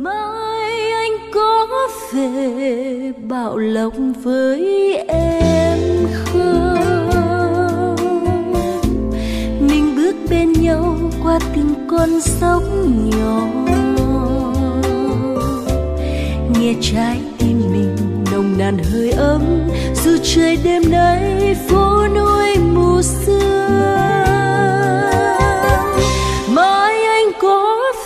Mai anh có về Bảo Lộc với em không? Mình bước bên nhau qua từng con dốc nhỏ, nghe trái tim mình nồng nàn hơi ấm, dù trời đêm nay phố núi mù sương. Mai anh có